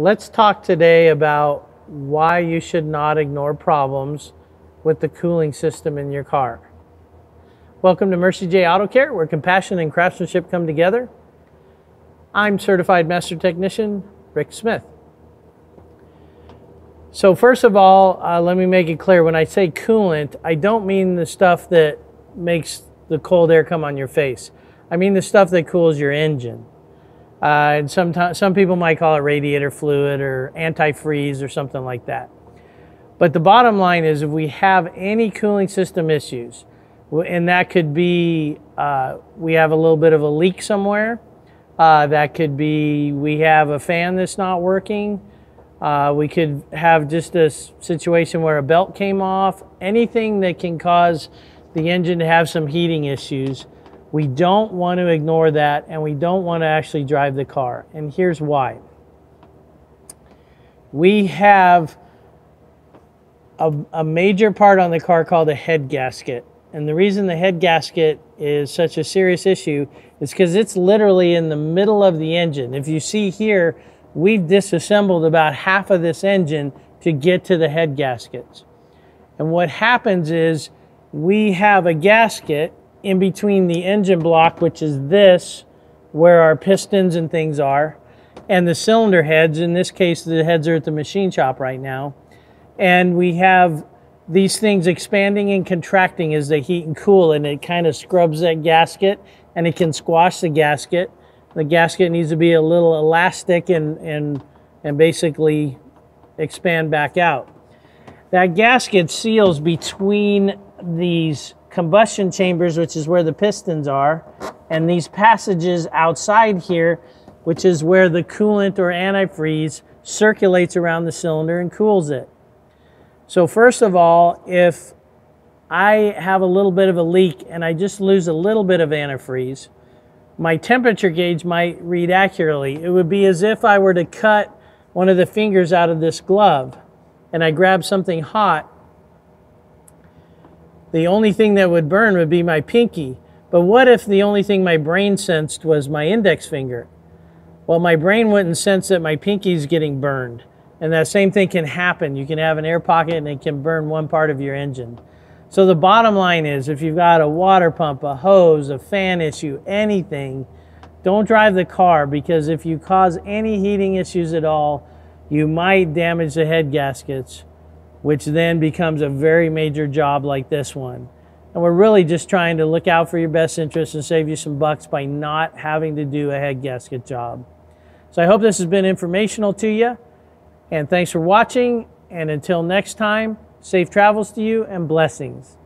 Let's talk today about why you should not ignore problems with the cooling system in your car. Welcome to Mercie J Auto Care, where compassion and craftsmanship come together. I'm Certified Master Technician Rick Smith. So first of all, let me make it clear, when I say coolant, I don't mean the stuff that makes the cold air come on your face. I mean the stuff that cools your engine. And sometimes some people might call it radiator fluid or antifreeze or something like that. But the bottom line is, if we have any cooling system issues, and that could be we have a little bit of a leak somewhere, that could be we have a fan that's not working, we could have just this situation where a belt came off, anything that can cause the engine to have some heating issues. We don't want to ignore that, and we don't want to actually drive the car. And here's why. We have a major part on the car called a head gasket. And the reason the head gasket is such a serious issue is because it's literally in the middle of the engine. If you see here, we've disassembled about half of this engine to get to the head gaskets. And what happens is we have a gasket in between the engine block, which is this, where our pistons and things are, and the cylinder heads. In this case, the heads are at the machine shop right now. And we have these things expanding and contracting as they heat and cool, and it kind of scrubs that gasket, and it can squash the gasket. The gasket needs to be a little elastic and basically expand back out. That gasket seals between these combustion chambers, which is where the pistons are, and these passages outside here, which is where the coolant or antifreeze circulates around the cylinder and cools it. So first of all, if I have a little bit of a leak and I just lose a little bit of antifreeze, my temperature gauge might read accurately. It would be as if I were to cut one of the fingers out of this glove and I grab something hot. The only thing that would burn would be my pinky. But what if the only thing my brain sensed was my index finger? Well, my brain wouldn't sense that my pinky's getting burned. And that same thing can happen. You can have an air pocket and it can burn one part of your engine. So the bottom line is, if you've got a water pump, a hose, a fan issue, anything, don't drive the car, because if you cause any heating issues at all, you might damage the head gaskets, which then becomes a very major job like this one. And we're really just trying to look out for your best interests and save you some bucks by not having to do a head gasket job. So I hope this has been informational to you, and thanks for watching, and until next time, safe travels to you and blessings.